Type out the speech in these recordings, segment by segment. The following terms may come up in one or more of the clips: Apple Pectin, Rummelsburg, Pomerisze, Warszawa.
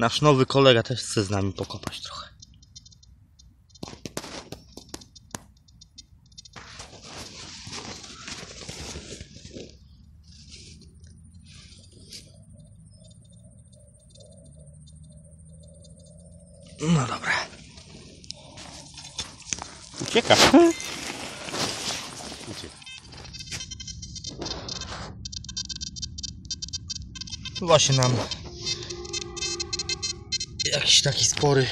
Nasz nowy kolega też chce z nami pokopać trochę. No dobra. Ucieka. Ucieka. Właśnie nam jakiś taki spory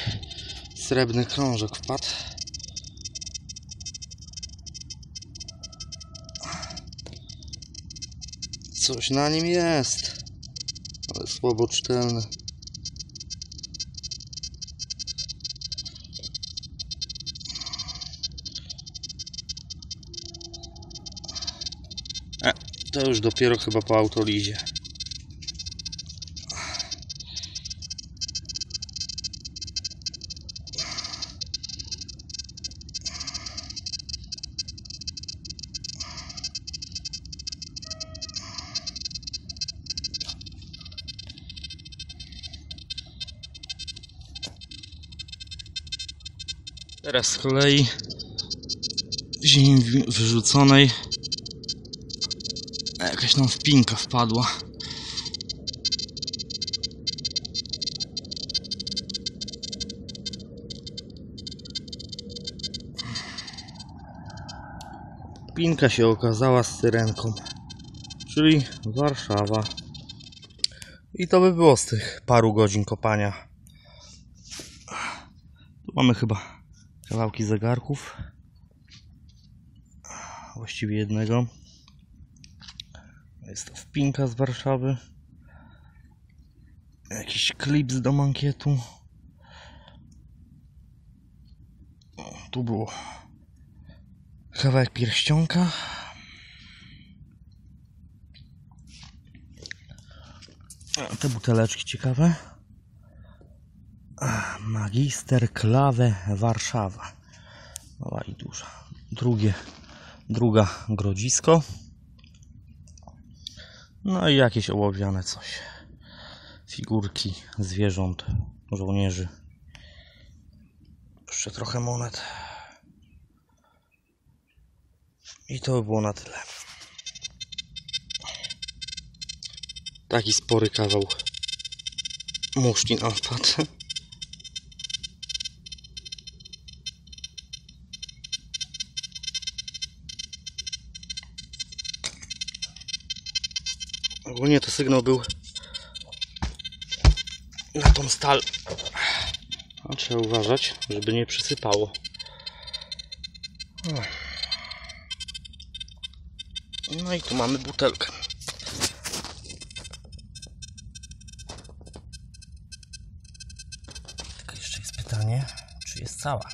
srebrny krążek wpadł. Coś na nim jest, ale słabo czytelne. To już dopiero chyba po autolizie. Teraz z kolei w ziemi wyrzuconej jakaś tam wpinka wpadła. Wpinka się okazała z syrenką, czyli Warszawa. I to by było z tych paru godzin kopania. Tu mamy chyba kawałki zegarków, właściwie jednego. Jest to wpinka z Warszawy. Jakiś klips do mankietu. O, tu było kawałek pierścionka. A te buteleczki ciekawe. Magister Klawę Warszawa. Mała i duża. Druga grodzisko. No i jakieś ołowiane coś. Figurki zwierząt, żołnierzy. Jeszcze trochę monet. I to by było na tyle. Taki spory kawał muszlin wpadł. Ogólnie to sygnał był na tą stal. A trzeba uważać, żeby nie przysypało. No i tu mamy butelkę. Tylko jeszcze jest pytanie, czy jest cała.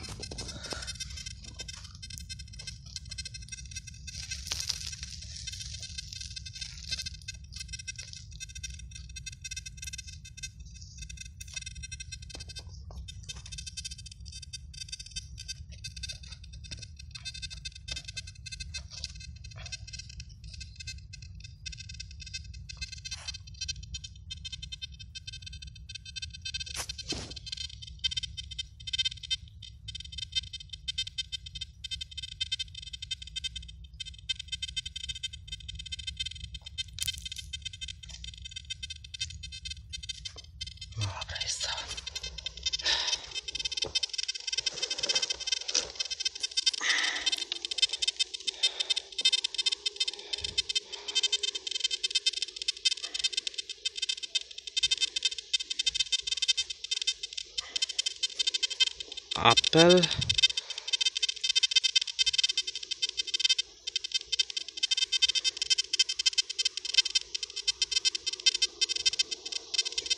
Apple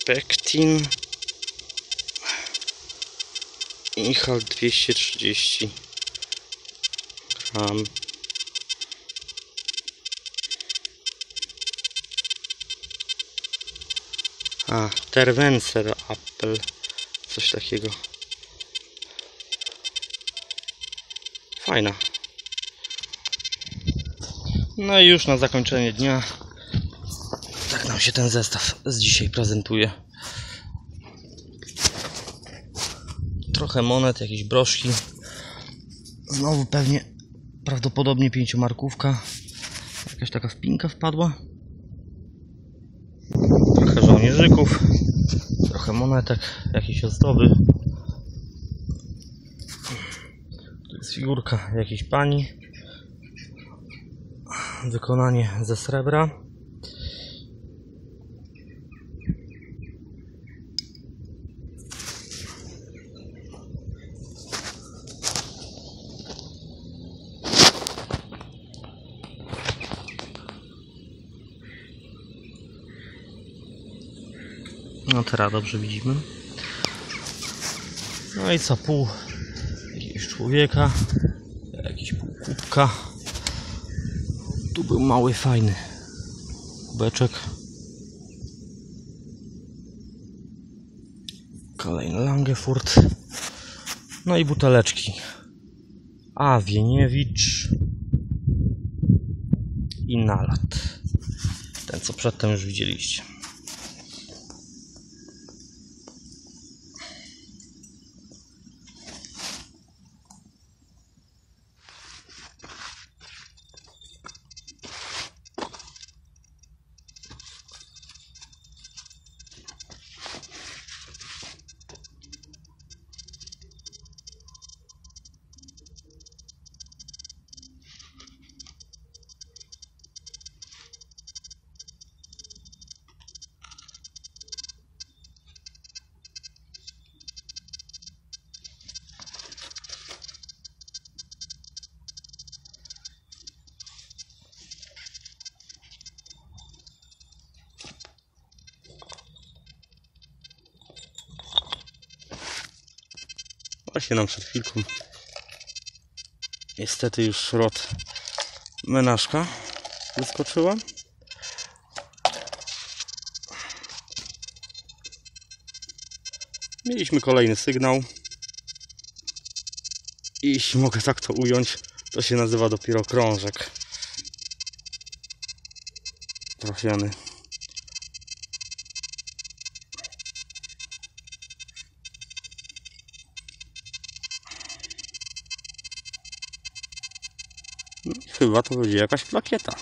Pectin Michal 230 gram. A, Terwenser Apple, coś takiego. Fajna. No i już na zakończenie dnia tak nam się ten zestaw z dzisiaj prezentuje. trochę monet, jakieś broszki. Znowu pewnie, prawdopodobnie pięciomarkówka. Jakaś taka wpinka wpadła. Trochę żołnierzyków, trochę monetek, jakieś ozdoby. Tu jest figurka jakiejś pani. Wykonanie ze srebra. No teraz dobrze widzimy. No i co, pół jakiegoś człowieka, jakiś pół kubka. Tu był mały, fajny kubeczek. Kolejny Langefurt. No i buteleczki. A Wieniewicz i Nalat. Ten, co przedtem już widzieliście. Właśnie nam przed chwilką niestety już szrot menażka wyskoczyła. Mieliśmy kolejny sygnał. I jeśli mogę tak to ująć, to się nazywa dopiero krążek trafiany. Chyba to będzie jakaś plakieta.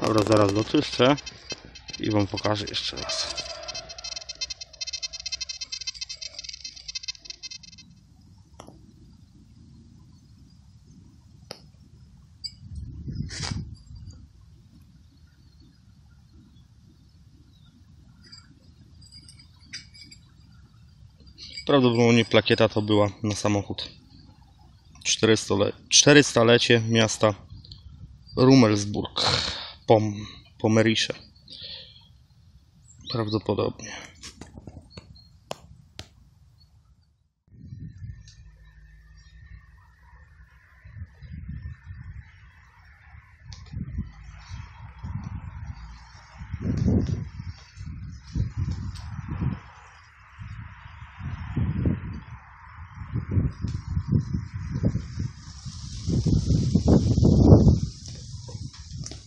Dobra, zaraz doczyszczę i wam pokażę jeszcze raz. Prawdopodobnie plakieta to była na samochód. 400-lecie miasta Rummelsburg, Pomerisze. Prawdopodobnie.